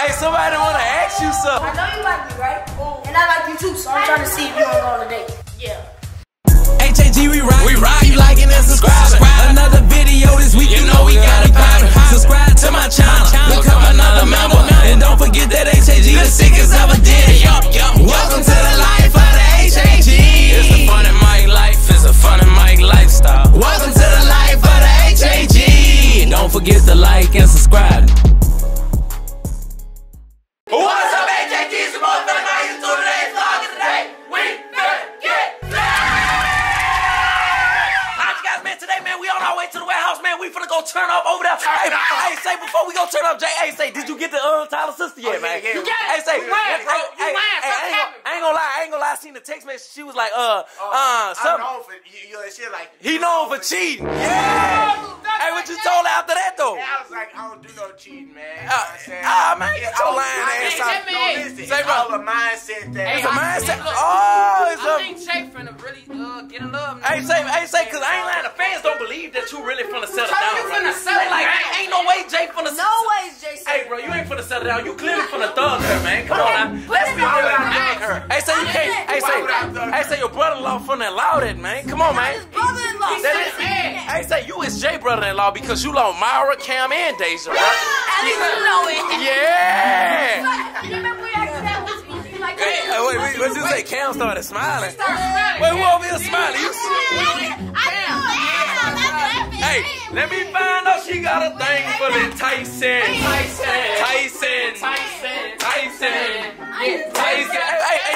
Hey, somebody wanna ask you something. I know you like me, right? Ooh. And I like you too, so I'm trying to see if you wanna go on a date. Yeah. HAG, we rock. We rock. Keep liking and subscribing. Another video this week, you know we got it poppin'. Subscribe to my channel. Become another member. And don't forget that HAG the sickest ever did. Welcome to the life of the HAG. It's the Funny Mike life. It's a Funny Mike lifestyle. Welcome to the life of the HAG. Don't forget to like and subscribe. Turn up over there. Hey, say before we go turn up, Jay. Hey, say, did you get the Tyler sister yet, man? You got it. Hey, say, I ain't gonna lie. I seen the text message. She was like, something. I'm known for shit like. He known for cheating. Yeah. Hey, what you told her after that though? Yeah, I was like, I don't do no cheating, man. Ah, man, get your lying ass out. No, listen, it's all a mindset thing. It's a mindset. Oh, it's a. I think Jay finna really get in love. Hey, say, cause I ain't lying. The fans don't believe that you really finna settle down. Ain't no way Jay finna. No way Jay. Hey, bro, you ain't finna settle down. You clearly finna thug her, man. Come on, let's be real. Thug her. Hey, say you can't. Hey, say your brother-in-law finna allow that, man. Come on, man. Hey, say you is Jay brother. Law because you love Myra, Cam, and Deja, right? At least you know it. Yeah. You remember we asked that was like, wait, what you say? Cam started smiling. Wait, who over here smiling? You smiling? Hey, let me find out she got a thing for the Tyson. Hey,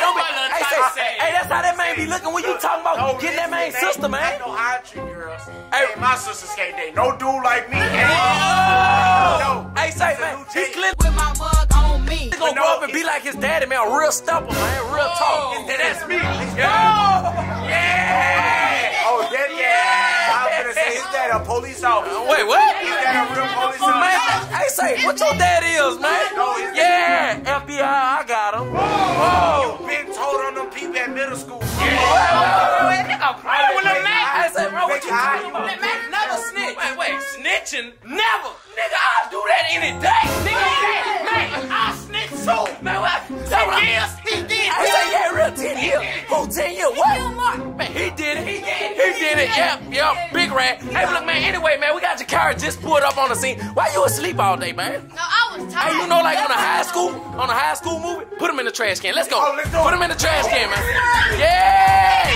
don't be. Hey, that's how that man be looking when you talking about getting that man's sister, man. I know how I treat girls. Hey, my sister skate day. No dude like me. Hey, say, man, he's clipped with my mug on me. He's gonna grow up and be like his daddy, man. A real stepper, man. Real talk. And that's me. Yeah. Oh, that yeah. I was gonna say his dad a police officer. Wait, what? His dad a real police officer. Hey, say, what your dad is, man? Yeah, FBI, I got him. Whoa. People at middle school. Yeah. I said, bro, what you talking about? Man, never snitch. Wait, snitching? Never. Nigga, I'll do that any day. Nigga, man, I'll snitch too. Man, what? 10 years, he did. I said, yeah, real 10 years. Who 10 years? What? Man, he did it. He did it. Yep. Big rat. Hey, look, man. Anyway, man, we got your car just pulled up on the scene. Why you asleep all day, man? No, I was tired. Hey, you know, like on a high school movie, put him in the trash can. Let's go. Oh, let's put him in the trash can, man. Yeah.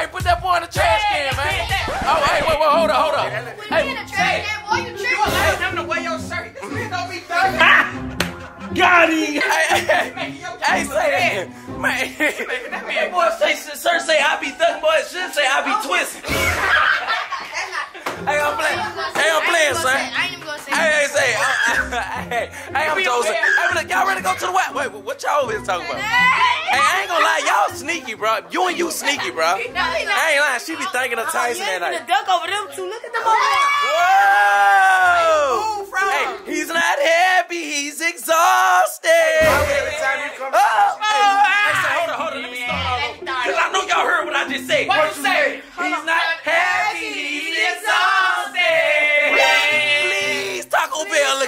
Hey, put that boy in the trash can, man. Oh, hey, wait, hold up. Hey, in the trash can, boy, you tripping? You allowed him to wear your shirt. This man don't be thugging. Got him. Hey, say that. Man, that man, boy, say I be thugging, boy. Should say I be twisting. Hey, I'm playing, son. I ain't even gonna say. Hey, I'm Joseph. Hey, y'all ready to go to the white? Wait, what y'all always talking about? Hey, I ain't gonna lie, y'all sneaky, bro. You sneaky, bro. I ain't lying. She be thinking of Tyson that night. Duck over them two. Look at them over there. Whoa! Hey, he's not happy. He's exhausted. Every time you come. Hold on. Let me start all over. Cause I know y'all heard what I just said. What you say? He's not happy.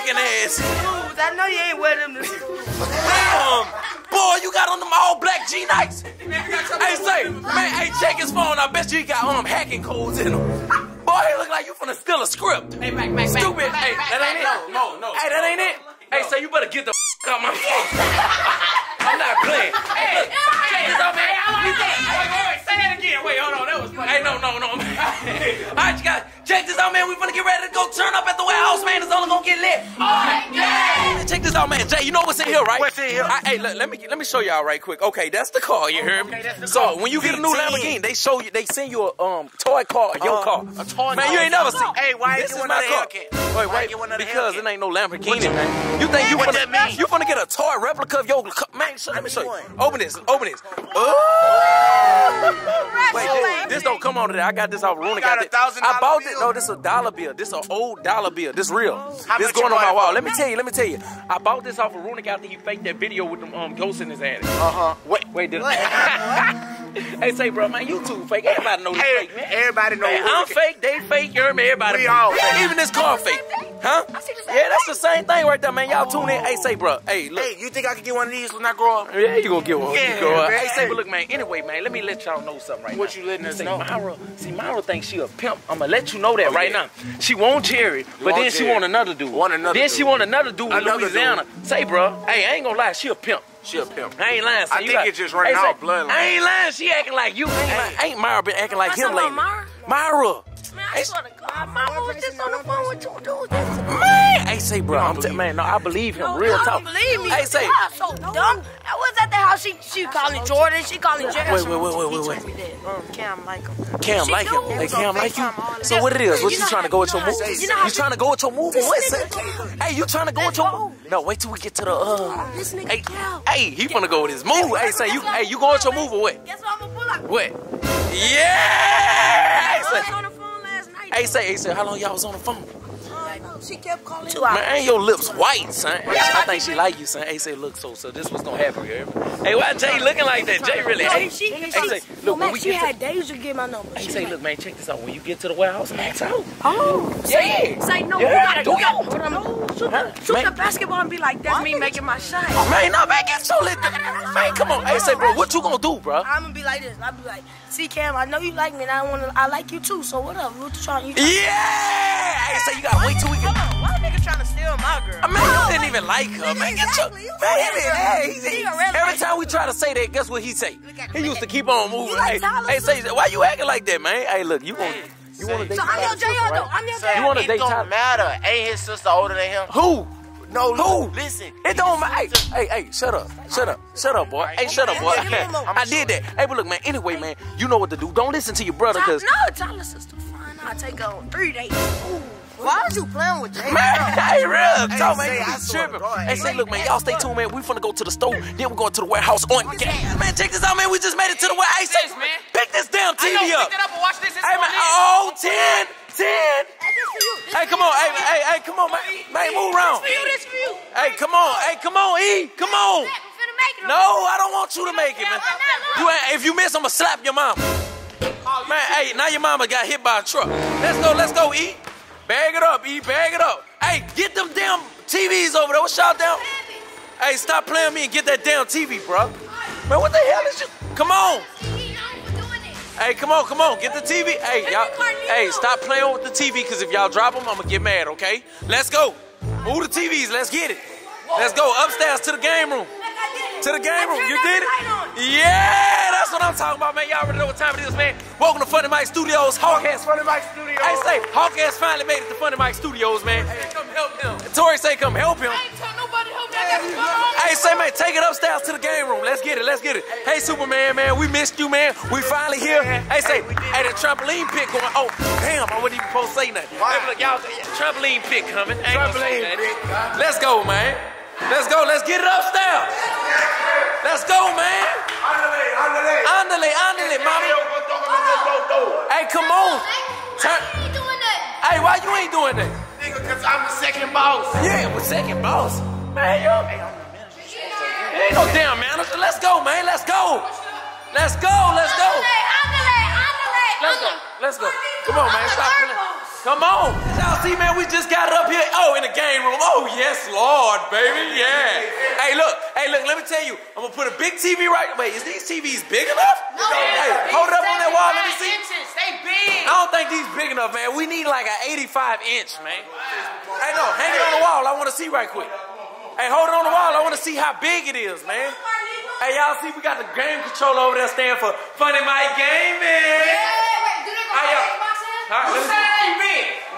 I know you ain't wear them. Boy, you got on them all black G Nikes. Hey, say, man, hey, check his phone. I bet you he got hacking codes in them. Boy, he look like you finna steal a script. Hey, Mac, stupid. Hey, that ain't it. No. Hey, that ain't it. Hey, say, you better get the out my phone. I'm not playing. Hey, look, check this out, man. Wait, say that again. Wait, hold on, that was funny. Hey, no. All right, you guys, check this out, man. We finna get ready to go turn up at the warehouse, man. It's only gonna get lit. Yeah. Check this out, man. Jay, you know what's in here, right? What's in here? Hey, look, let me show y'all right quick. Okay, that's the car. You hear me? Okay, so when you get a new Lamborghini, they send you a toy car, or your car. A toy. Man, you ain't never seen. Hey, why this is my car? Wait, because it ain't no Lamborghini, man. You think you finna get a toy replica of your car? Man, let me show you. Open this. Oh. Wait, this don't come on today. I got this off Ruinik. I bought it. No, this is a dollar bill. This is an old dollar bill. This real. This going on my wall. Let me tell you. I bought this off of Ruinik after he faked that video with them ghosts in his attic. Wait. Wait, did Hey, say, bro, man, you too fake. Everybody know this fake, man. Everybody know. Man, I'm fake, they fake, you hear me? Everybody we all fake. Even this car fake. Huh? Yeah, that's the same thing right there, man. Y'all tune in. Hey, say, bro. Hey, look. Hey, you think I could get one of these when I grow up? Yeah, you gonna get one. Yeah, you grow up. Hey, say, but look, man. Anyway, man, let me let y'all know something right now. What you letting us know? See, Myra thinks she a pimp. I'ma let you know that right now. She want Jerry, but then she want another dude. Then she want another dude in Louisiana. Say, bro. Hey, I ain't gonna lie. She a pimp. She a pimp. I ain't lying. So I think it's just running out bloodline. I ain't lying. She acting like you. Ain't Myra been acting like him lately? Myra. Man, I swear to God, Myra was just on the phone with two dudes. Man, hey, say, bro, I'm telling, man, no, I believe him. Real talk. Believe me. Hey, say, so dumb. I was at the house. She calling Jordan. She calling Jackson. Wait. Cam like him. Cam like him. Hey, Cam like you. So what it is? What you trying to go with your move? You trying to go with your move? Hey, you trying to go with your move? No, wait till we get to the This nigga hey, he wanna go with his move. Hey, say you. Hey, you going with your move or what? Guess what I'm gonna pull out. What? Yeah. Hey, say, how long y'all was on the phone? She kept calling. 2 hours. Man, ain't your lips white, son? I think she like you, son. Hey, say, look, so this what's gonna happen here. Hey, why Jay looking like that? Jay really hate. Hey, say, look, when we get had days to get my number. Hey, say, look, man, check this out. When you get to the warehouse, max out. Oh, yeah. Say no, you gotta shoot the basketball and be like, that's me making my shot. Man, no, man, get so lit. Man, come on. Hey, say, bro, what you gonna do, bro? I'm gonna be like this. I'll be like, see, Cam, I know you like me, and I like you too. So what up? What you trying to? Yeah. Hey, say, you gotta wait till we get. Why a nigga trying to steal my girl? Man, you didn't even like her, man. Every time we try to say that, guess what he say? He used to keep on moving. Hey, say, why you acting like that, man? Hey, look, you gonna... You want to date Tyler? So I'm your J.R. You want to date Tyler? It don't matter. Ain't his sister older than him? Who? No, who? Listen. It don't matter. Hey, shut up. Shut up, boy. Hey, shut up, boy. I did that. Hey, but look, man, anyway, man, you know what to do. Don't listen to your brother, because... No, Tyler's sister. Fine, I'll take her on 3 dates. Why was you playing with Jay? Man, I ain't real. Talk, man. You be tripping. Hey, say, look, man, y'all stay tuned, man. We finna go to the store, then we're going to the warehouse on gas. Man, check this out, man. We just made it to the warehouse. Hey, say, man. Pick this damn TV up. Pick that up and watch this. Hey, man. Oh, 10. Hey, come on. Hey, come on, man. Man, move around. This for you. Hey, come on. E. Come on. No, I don't want you to make it, man. If you miss, I'm going to slap your mama. Man, hey, now your mama got hit by a truck. Let's go, E. Bag it up, E. Bag it up. Hey, get them damn TVs over there. What's y'all down? Hey, stop playing me and get that damn TV, bro. Man, what the hell is you? Come on. Hey, come on. Get the TV. Hey, y'all. Hey, stop playing with the TV, because if y'all drop them, I'm going to get mad, okay? Let's go. Move the TVs. Let's get it. Let's go upstairs to the game room. You did it? Yeah, that's what I'm talking about, man. Y'all already know what time it is, man. Welcome to Funny Mike Studios. Hawkins. Funny Mike Studios. Hey, say, Hawkins finally made it to Funny Mike Studios, man. Hey, come help him. Tori say, come help him. I ain't tell nobody help that. Hey, say, man, take it upstairs to the game room. Let's get it. Hey, Superman, man, we missed you, man. We finally here. Hey, say, hey, the trampoline pit going. Oh, damn, I wasn't even supposed to say nothing. Wow. Hey, look, y'all, trampoline pit coming. Trampoline pit. Let's go, man. Let's get it upstairs. Let's go, man. Underlay, mama. Hey, come on. Hey, why you ain't doing that? Nigga, because I'm the second boss. Yeah, we're second boss. Man, yo. It ain't no damn manager. Let's go. Let's go. Come on, man. Stop playing. Come on. Y'all see, man, we just got it up here. Oh, in the game room. Oh, yes, Lord, baby, yeah. Hey, look, let me tell you. I'm going to put a big TV right. Wait, is these TVs big enough? No. Hey, hold it up on that wall. Let me see. They big. I don't think these big enough, man. We need like an 85-inch, man. Wow. Hey, no, hang it on the wall. I want to see right quick. Hey, hold it on the wall. I want to see how big it is, man. Hey, y'all see, we got the game controller over there standing for Funny Mike Gaming. Yeah, wait, do they go Boxing?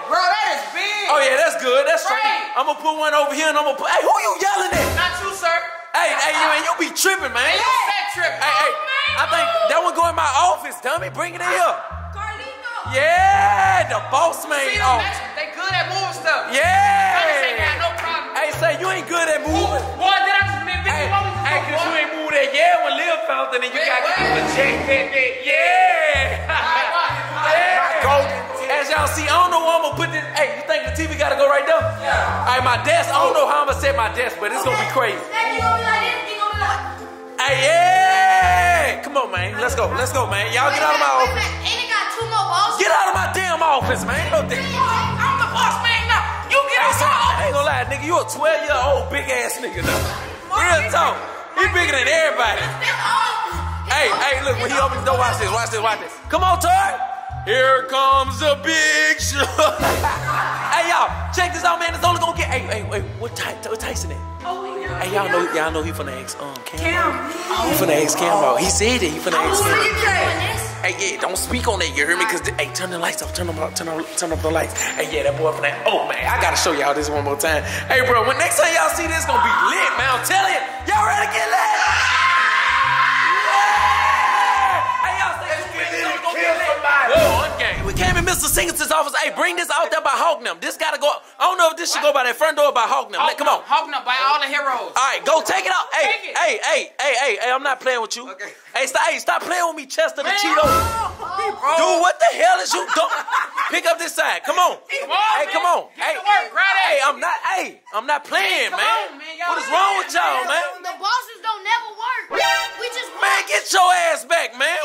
Bro, that is big. Oh, yeah, that's good. That's right. I'm going to put one over here, and I'm going to put... Hey, who you yelling at? Not you, sir. Hey, man, you be tripping, man. Hey, you fat tripping. Hey, I think that one go in my office, dummy. Bring it in here. Carlito. Yeah, the boss man. See them, they good at moving stuff. Yeah. I just ain't got no problem. Hey, say, you ain't good at moving. Boy, did I just make 50 moments ago? Hey, because you ain't moved that. Yeah, when Lil found it, and you got to give a check that. Yeah. As y'all see, I don't know where I'm gonna put this. Hey, you think the TV gotta go right there? Yeah. Alright, my desk. I don't know how I'm gonna set my desk, but it's gonna be crazy. Hey, yeah. Come on, man. Let's go, man. Y'all get out of my office. Ain't it got two more bosses? Get out of my damn office, man. No, I'm the boss, man. Now you get out of my office. I ain't gonna lie, nigga. You a 12-year-old big ass nigga now. Real talk. He bigger than everybody. Hey, hey, look. When he opens the door, watch this, watch this, watch this. Come on, Todd. Here comes a big show. Hey, y'all. Check this out, man. It's only gonna get. Hey, hey, wait. What Tyson at? Oh, yeah. Hey, y'all know he finna ask Cam. Oh, he finna ask Cam out. He said it. He finna ask Cam. Hey, yeah, don't speak on that. You hear me? Cause hey, turn the lights off. Turn up the lights. Hey, yeah, that boy finna. Oh man, I gotta show y'all this one more time. Hey, bro, when next time y'all see this, it's gonna be lit, man. I'm telling you, y'all ready to get lit? Yeah. Hey, y'all say it's gonna get lit. One game. We came in Mr. Singleton's office. Hey, bring this out there by Hawknum. This gotta go. I don't know if this should go by that front door by Hawknum. Come on. Hawknum by all the heroes. All right, go take it out. Hey, it. Hey, I'm not playing with you. Okay. Hey, stop playing with me, Chester the Cheeto. Dude, what the hell is you doing? Pick up this side. Come on. Hey, come on. Hey, I'm not playing, man. What is wrong with y'all, man? The bosses don't never work. We just work. Man, get your ass back, man.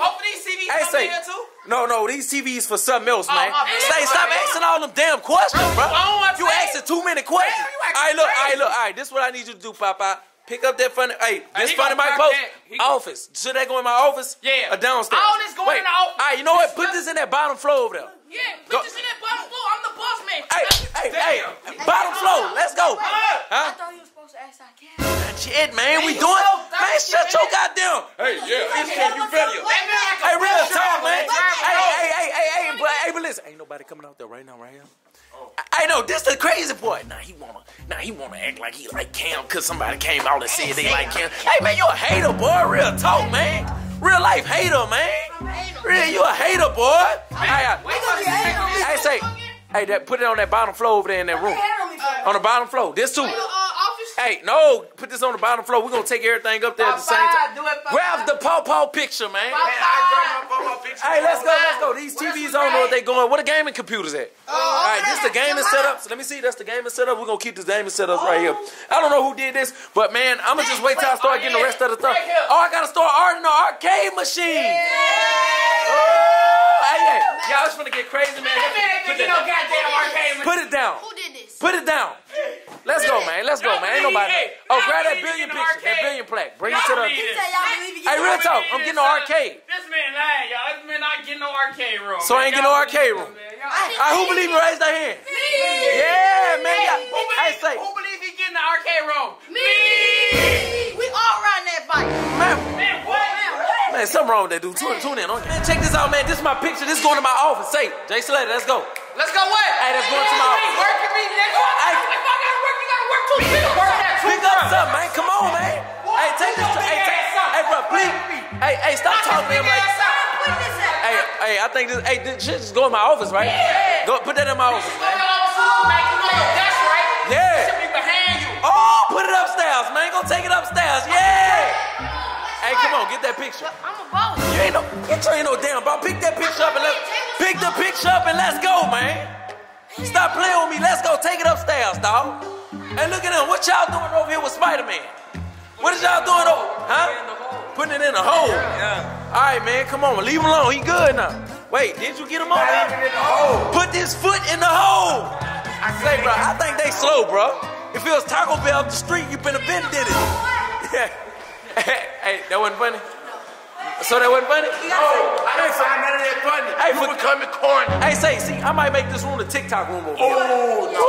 Both of these CDs come here too? No, these TVs for something else, man. Stop asking all them damn questions, bro. You asking too many questions. All right, this is what I need you to do, Papa. Pick up that funny, this funny Mike post. Office. Should that go in my office? Yeah. Or downstairs? All this going in the office. All right, you know what? Put this in that bottom floor over there. Yeah, put this in that bottom floor. I'm the boss, man. Hey, bottom floor. Let's go. Huh? I thought you were supposed to ask our camera. Shit, man, we doing it. Man, shut your goddamn. Hey, yeah, this shit, you better. Hey, real talk, man. Hey, but listen. Ain't nobody coming out there right now, right here. I know, this the crazy part. Now he wanna act like he like Cam cause somebody came out and said they like Cam. Hey man, you a hater, boy. Real talk, man. Real life hater, man. Real, you a hater, boy. I say, hey, that put it on that bottom floor over there in that room. On the bottom floor. This too. Hey, no, put this on the bottom floor. We're gonna take everything up there at the same time. Grab the pawpaw picture, man. Hey, let's go. These TVs, I don't know what they going. What the gaming computers at? All right, this the gaming setup. So let me see. That's the gaming setup. We're gonna keep this gaming setup right here. I don't know who did this, but man, I'm gonna just wait till I start getting the rest of the stuff. Oh, I gotta start ordering the arcade machine. Oh, hey, y'all, it's gonna get crazy, man. Put it down. Who did this? Put it down. Let's go, man. Let's go, man. Ain't nobody. Oh, grab that billion picture, that billion plaque. Bring it to the. Hey, real talk. I'm getting no arcade. This man lying, y'all. This man not getting no arcade room. So I ain't getting no arcade room. Who believe me? Raise their hand. Me. Yeah, man. Who believe he getting the arcade room? Me. We all riding that bike. Man, what? Man, something wrong with that dude. Tune in. Man, check this out, man. This is my picture. This is going to my office. Say, Jay Slater. Let's go. Let's go what? Hey, that's going to my office. Working me, nigga. Pick up something, man. Come on, man. Hey, take this. Hey, bro, please. Hey, stop talking to him like this. Hey, I think this. Hey, this shit just go in my office, right? Yeah. Go put that in my office, man. That's right. Yeah. Should be behind you. Oh, put it upstairs, man. Go take it upstairs. Yeah. Hey, come on, get that picture. I'm a boss. You ain't no damn boss. Pick that picture up and let's pick the picture up and let's go, man. Stop playing with me. Let's go. Take it upstairs, dog. Hey, look at them. What y'all doing over here with Spider-Man? What is y'all doing over? Huh? Putting it in a hole. Yeah. All right, man. Come on. Leave him alone. He good now. Wait, did you get him over there? Put his foot in the hole. I say, bro, I think they slow, bro. If it was Taco Bell up the street, you been a bit did it. Yeah. Hey, that wasn't funny? So that wasn't funny? No, I didn't find none of that funny. Hey, you becoming corny. Hey, see, I might make this room the TikTok room over here. Oh, no.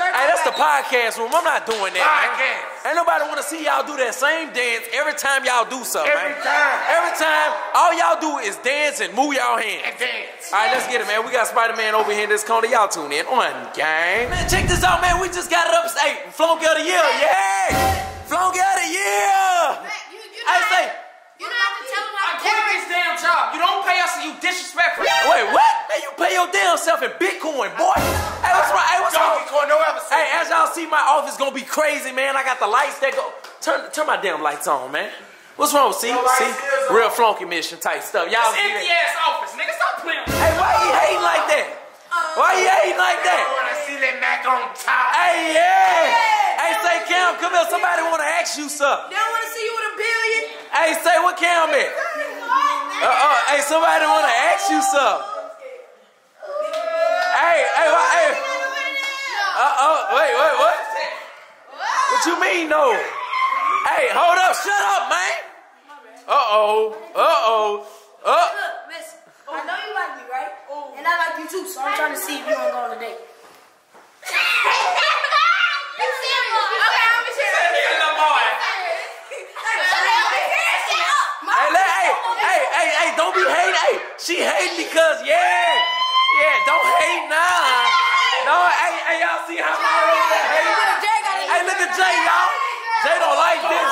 Hey, that's the podcast room. I'm not doing that. Podcast. Man. Ain't nobody want to see y'all do that same dance every time y'all do something. Every time. All y'all do is dance and move y'all hands. And dance. All right, let's get it, man. We got Spider-Man over here in this corner. Y'all tune in on gang. Man, check this out, man. We just got it up. Hey, Flunk of the Year. Yeah. Flunk of the Year. You don't have to tell them how to do this damn job. You don't pay us and you disrespectful. Wait, what? Man, you pay your damn self in Bitcoin, boy. Hey, what's right? Hey, what's wrong? Hey, as y'all see, my office gonna be crazy, man. I got the lights that go. Turn my damn lights on, man. What's wrong? See? Real flunky mission type stuff. Y'all see that? Empty ass office, nigga. Stop playing. Hey, why he hating like that? I wanna see that Mac on top. Hey, yeah. Hey, say Cam, come here. Somebody wanna ask you something. They don't wanna see you with a billion. Hey, say what Cam at? Hey, somebody wanna ask you something. Hey. Wait, what? What you mean no? Hey, hold up, shut up, man. Look, miss, I know you like me, right? And I like you too, so I'm trying to see if you wanna go on a date. Hey, don't be hating. Hey, she hating because don't hate now. No, hey, y'all see how my room that hate? Hey, look at Jay, y'all. Jay don't like this.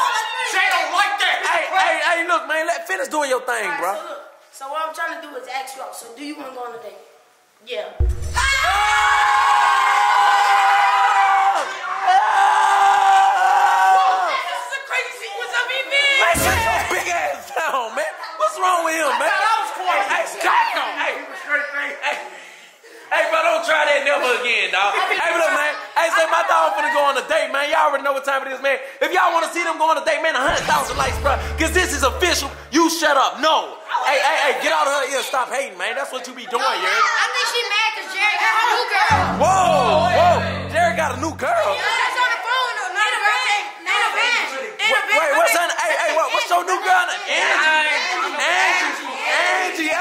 Jay don't like that. Hey, look, man, finish doing your thing, bro. So what I'm trying to do is ask you out. So do you want to go on a date? Yeah. Man, y'all already know what time it is, man. If y'all want to see them go on a date, man, 100,000 likes, bro. Because this is official. You shut up. No. Hey, get out of her ear. Stop hating, man. That's what you be doing, yeah. I think she mad because Jerry got a new girl. Whoa. Jerry got a new girl. Yeah, she's on the phone. Wait, what's her name? Hey, what's your new girl? Angie. Hey. Angie.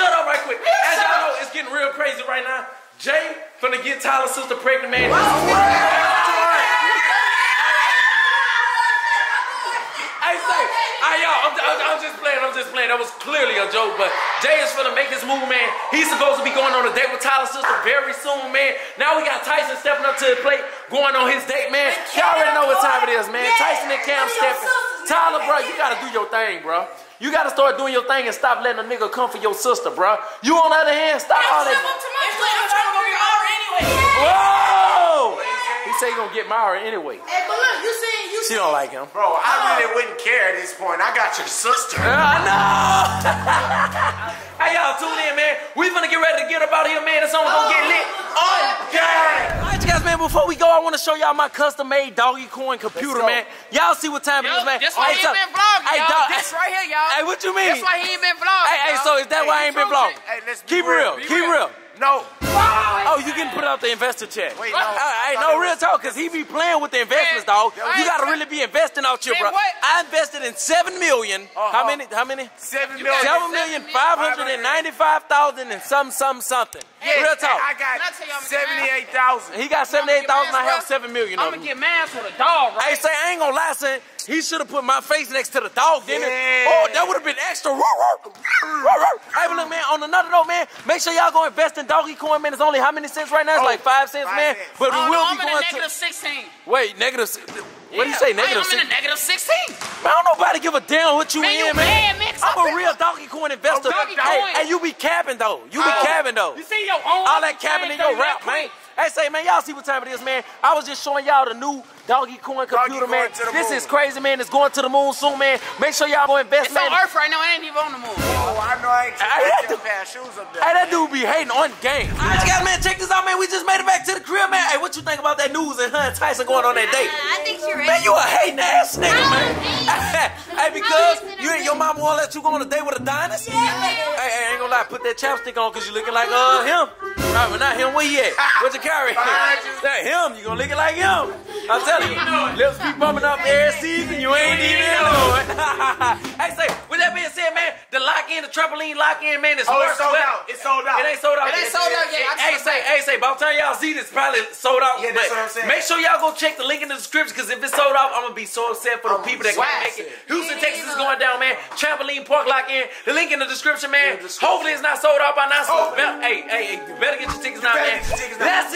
As y'all know, it's getting real crazy right now. Jay finna get Tyler's sister pregnant, man. Hey, say, y'all, I'm just playing. That was clearly a joke, but Jay is finna make this move, man. He's supposed to be going on a date with Tyler's sister very soon, man. Now we got Tyson stepping up to the plate, going on his date, man. Y'all already know what time it is, man. Tyson and Cam stepping. Tyler, bro, you gotta do your thing, bro. You gotta start doing your thing and stop letting a nigga come for your sister, bro. You on the other hand, stop all that. Whoa! He said he gonna get Myra anyway. Hey, but look, you saying she don't like him, bro. I really wouldn't care at this point. I got your sister. I know. Hey, y'all tune in, man. We finna get ready to get up out of here, man. It's only gonna get lit. Alright, you guys, man, before we go, I want to show y'all my custom-made Dogecoin computer, man. Y'all see what time it is, man. That's why he ain't been vlogging, y'all. That's right here, y'all. Hey, what you mean? That's why he ain't been vlogging, so is that why I ain't been vlogging? Hey, let's keep real. Keep real. No. Oh, you can put out the investor check. Wait, no. Hey, no real talk, because he be playing with the investments, dog. You got to really be investing out here, bro. I invested in $7 million. How many? $7,595,000 and something. Yeah, real talk. I got 78,000. He got 78,000. I have $7 million. I'm gonna get mad for the dog, right? Hey, say I ain't gonna lie, son. He should have put my face next to the dog, didn't it? Oh, that would have been extra. Hey, but look, man. On another note, man, make sure y'all go invest in Dogecoin, man. It's only how many cents right now? It's like 5 cents, man. But we will be going to -16. Wait, negative. What do you say, -16? I'm in a -16. Man, I don't nobody give a damn what you in, man. I'm a real Dogecoin investor. Hey, you be capping, though. You be capping, though. You see your own. All that capping in your rap, man. Hey, say, man, y'all see what time it is, man. I was just showing y'all the new Dogecoin computer, man. This is crazy, man. It's going to the moon soon, man. Make sure y'all go invest, man. It's on Earth right now. I ain't even on the moon. Oh, I know I ain't got a pair of shoes up there. Hey, that dude be hating on game. All right, guys, man, check this out, man. We just made it back to the crib, man. Hey, what you think about that news and her and Tyson going on that date? I think you're right. Man, you a hating ass nigga, man. Hey, because your mama won't let you go on a date with a dinosaur? Yeah. Hey, I ain't gonna lie. Put that chapstick on because you looking like him. All right, but not him. Where he at? What you carry? That him. You gonna lick it like him. I'm telling you. Lips be bumping up every season. You ain't even know it. Hey, say, with that being said, man, the lock-in, the trampoline lock-in, man, it's sold out. It's sold out. It ain't sold out. It ain't sold out yet. Hey, say, by the time y'all see this, probably sold out. Yeah, that's what I'm saying. Make sure y'all go check the link in the description, because if it's sold out, I'm gonna be so upset for the people that can't make it. Houston, Texas is going down, man. Trampoline park lock-in. The link in the description, man. Hopefully it's not sold out by now. Hey, better get your tickets now, man. Let's